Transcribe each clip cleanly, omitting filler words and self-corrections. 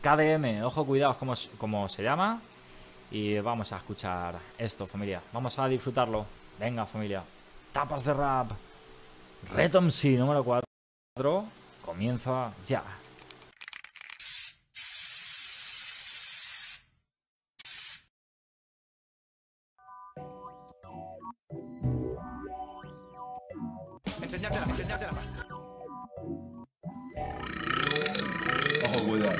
KDM, ojo, cuidados, como se llama. Y vamos a escuchar esto, familia. Vamos a disfrutarlo. Venga, familia. Tapas de rap. Retom C, número 4. Comienza ya. Enseñártela. Ojo, cuidado.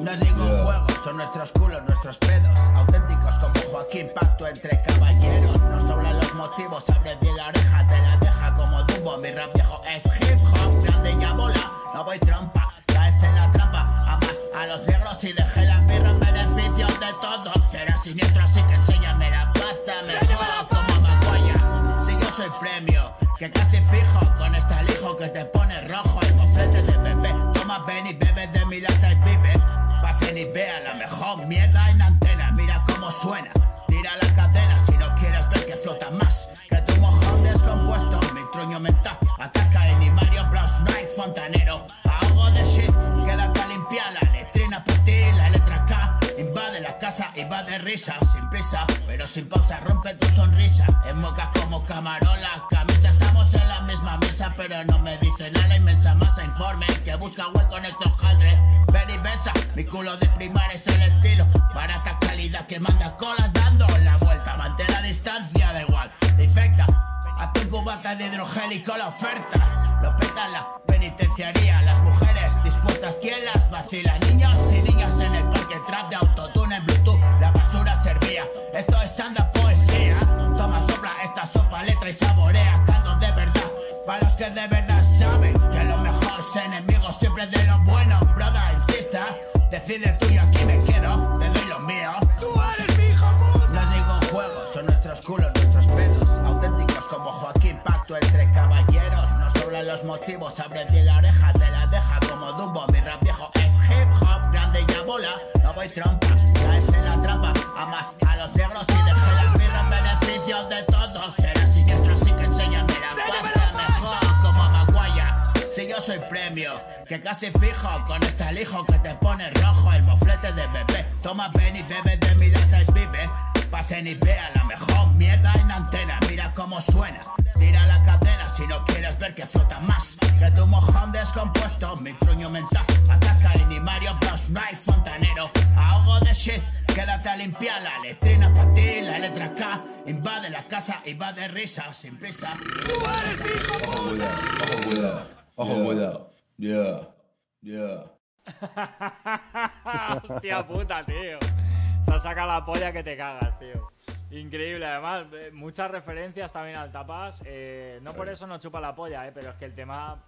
No digo juego, son nuestros culos, nuestros pedos. Auténticos como Joaquín, pacto entre caballeros. No sobre los motivos, abre bien la oreja, te la deja como Dumbo. Mi rap viejo es hip hop, grande y a bola. No voy trampa, caes en la trampa. Amas a los negros y dejé la birra en beneficio de todos. Será siniestro, así que enséñame la pasta. Me jodo como Macoya, si yo soy premio, que casi fijo. Con este alijo que te pone rojo, el bofete de bebé. Toma, ven y bebe de mi lata y pibe. Pasen y vean la mejor mierda en antena. Mira cómo suena, tira la cadena. Si no quieres ver que flota más que tu mojón descompuesto. Mi truño mental ataca en mi Mario Bros. No hay fontanero, ahogo de shit. Queda que limpiar la letrina por ti. La letra K invade la casa y va de risa. Sin prisa, pero sin pausa, rompe tu sonrisa. En mocas como Camarola, camisa. Estamos en la misma mesa, pero no me dicen a la inmensa masa informe que busca hueco en estos jaldres. Ven y besa, mi culo de primar es el estilo. Barata calidad que manda colas dando la vuelta. Mantén la distancia, da igual, infecta. Hazte un cubata de hidrogélico la oferta. Lo peta en la penitenciaría. Las mujeres dispuestas, ¿quién las vacila? Niños y niñas en el parque, trap de autotune en Bluetooth. La basura servía, esto es anda poesía. Toma, sopla esta sopa, letra y saborea. Para los que de verdad saben que los mejores enemigos siempre de los buenos. Brother, insista, decide tú, yo aquí me quedo, te doy lo mío. ¡Tú eres mi hijo puta! No digo juegos, son nuestros culos, nuestros pedos. Auténticos como Joaquín, pacto entre caballeros. No sobran los motivos, abre bien la oreja, te la deja como Dumbo. Mi rap viejo es hip hop, grande y a bola. No voy trampa, caes en la trampa. Amas a los negros y dejé las birras en beneficio de todos. Será siniestro, así que enséñame la pasta. Si yo soy premio, que casi fijo. Con este alijo que te pone rojo. El moflete de bebé. Toma, ven y bebe de mi lata y vive. Pasen y vean la mejor mierda en antena. Mira cómo suena, tira la cadena. Si no quieres ver que flota más que tu mojón descompuesto. Mi truño mental ataca y ni Mario Bros. No hay fontanero, ahogo de shit. Quédate a limpiar la letrina para ti. La letra K invade la casa y va de risa. Sin prisa. ¡Tú eres mi hijo puta! Ojo, cuidado. Hostia puta, tío. Se ha sacado la polla que te cagas, tío. Increíble, además, muchas referencias también al tapas. No por eso no chupa la polla, pero es que el tema...